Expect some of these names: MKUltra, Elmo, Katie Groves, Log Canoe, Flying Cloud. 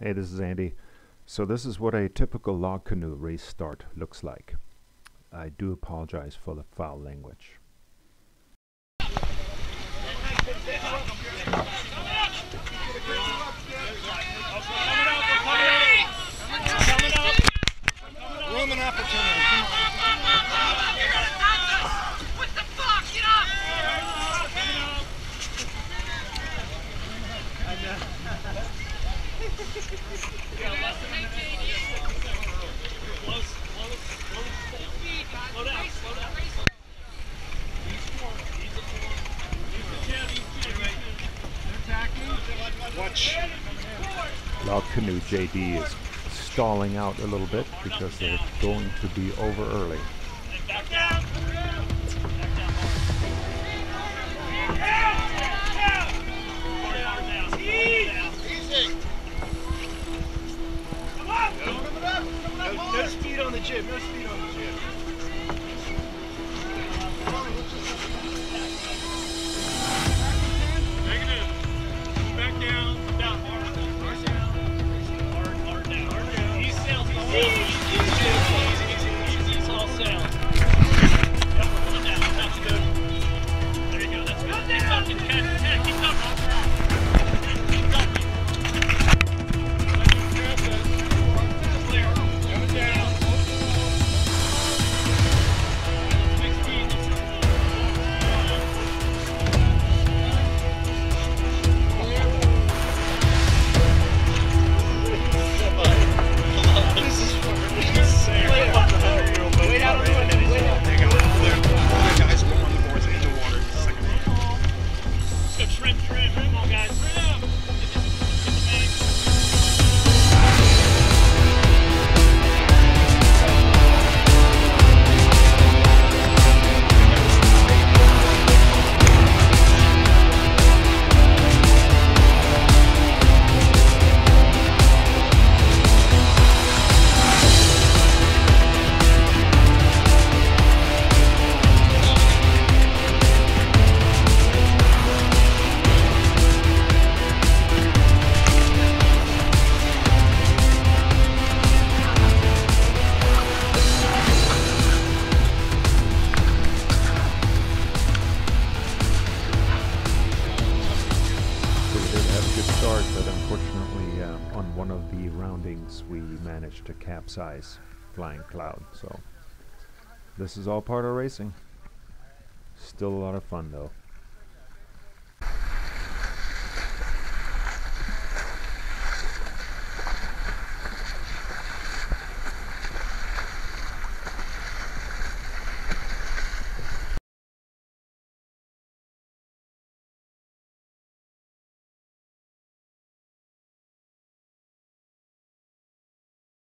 Hey, this is Andy. So this is what a typical log canoe race start looks like. I do apologize for the foul language. Room and opportunity. Watch. Log Canoe JD is stalling out a little bit because they're going to be over early. Back down. No speed on the jib, no speed on the jib. Negative. Back down. Down. Hard down. Hard down. Hard down. He sails. He sails. Easy. Easy. Easy. Easy. All sail. Yep, one down. That's good. There you go. That's good. They fucking catch. Keep up. On one of the roundings we managed to capsize Flying Cloud, so this is all part of racing. Still a lot of fun though.